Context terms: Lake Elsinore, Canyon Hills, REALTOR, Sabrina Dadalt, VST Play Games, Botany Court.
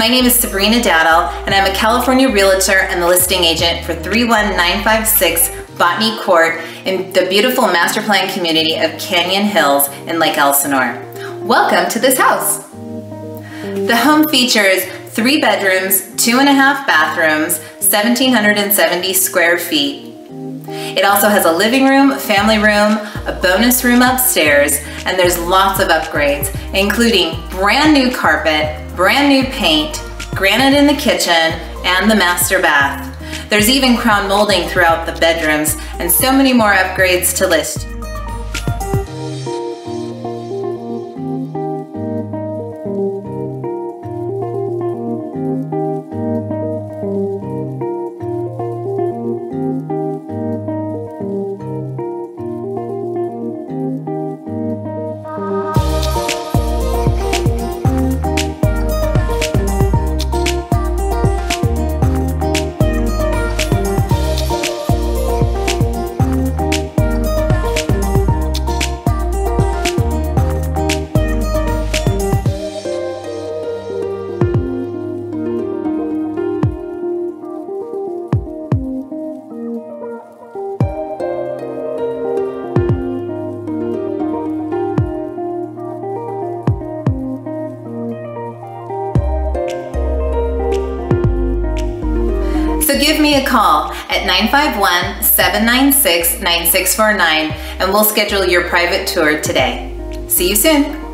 My name is Sabrina Dadalt, and I'm a California realtor and the listing agent for 31956 Botany Court in the beautiful master plan community of Canyon Hills in Lake Elsinore. Welcome to this house. The home features 3 bedrooms, 2.5 bathrooms, 1,770 square feet. It also has a living room, family room, a bonus room upstairs, and there's lots of upgrades, including brand new carpet, brand new paint, granite in the kitchen, and the master bath. There's even crown molding throughout the bedrooms, and so many more upgrades to list. So give me a call at 951-796-9649 and we'll schedule your private tour today. See you soon.